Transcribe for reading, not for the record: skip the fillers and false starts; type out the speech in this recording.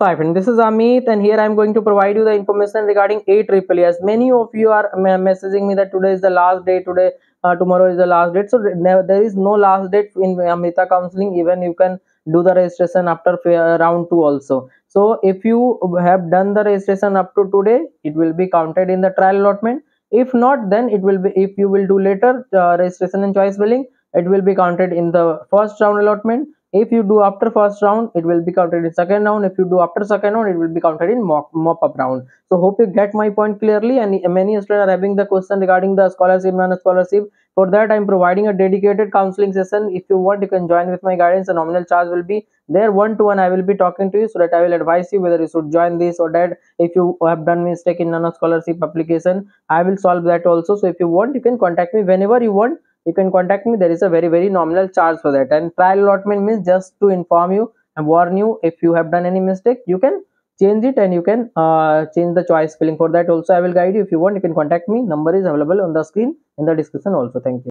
So hi friend, this is Amit and here I am going to provide you the information regarding AEEE, as many of you are messaging me that today is the last day, today tomorrow is the last date. So there is no last date in Amrita counseling. Even you can do the registration after round 2 also. So if you have done the registration up to today, it will be counted in the trial allotment. If not, then it will be, if you will do later registration and choice billing, it will be counted in the first round allotment. If you do after first round, it will be counted in second round. If you do after second round, it will be counted in mop-up round. So hope you get my point clearly. And many students are having the question regarding the scholarship, non-scholarship. For that, I am providing a dedicated counseling session. If you want, you can join with my guidance. The nominal charge will be there one-to-one. I will be talking to you so that I will advise you whether you should join this or that. If you have done mistake in non-scholarship application, I will solve that also. So if you want, you can contact me whenever you want. You can contact me. There is a very, very nominal charge for that. And trial allotment means just to inform you and warn you, if you have done any mistake, you can change it and you can change the choice filling. For that also I will guide you. If you want, you can contact me. Number is available on the screen in the description also. Thank you.